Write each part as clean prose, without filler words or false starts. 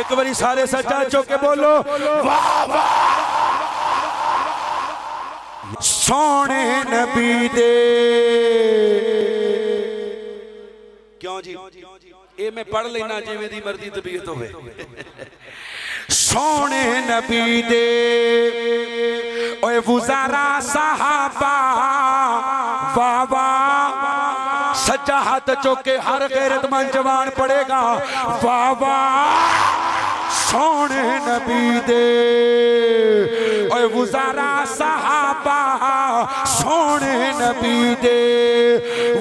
एक बारी सारे सजा चौके बोलो सोने नबी दे। क्यों जी ए मैं पढ़ लेना जिवें दी मर्जी तबीयत होवे। सोने नबी दे ओए वज़ारा साहबा वाह वाह। सच्चा हाथ चौके हर गैरतमंद जवान पड़ेगा वाह वाह। सोने नबी दे ओए वज़ारा साहबा सोने नबी दे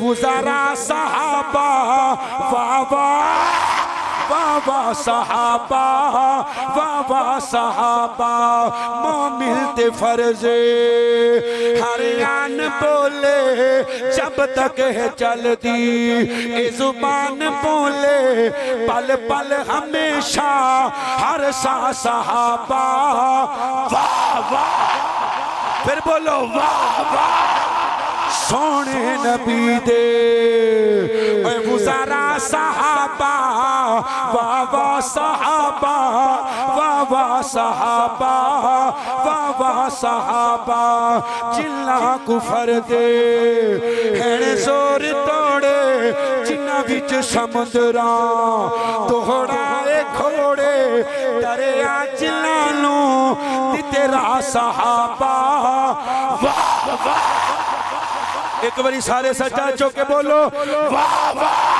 वज़ारा साहबा वाह वाह। बाबा साहबा बाबा साहबा मोमिल ते फर्जे हरियान बोले जब तक है चलती ए जुबान बोले पल पल हमेशा हर सा साहबा वाह वाह। फिर बोलो वाह वाह। सोने नबी दे ओए वज़ारा साहबा वावा साहबा वावा साहबा वावा साहबा। जिला कुफर दे हैने जोर तोड़े जिन्ना बिच समुद्रा तोड़ा घोड़े दरिया जिलानू तेरा साहबा वाह वाह। एक बारी सारे सजा चौके बोलो वाह वाह।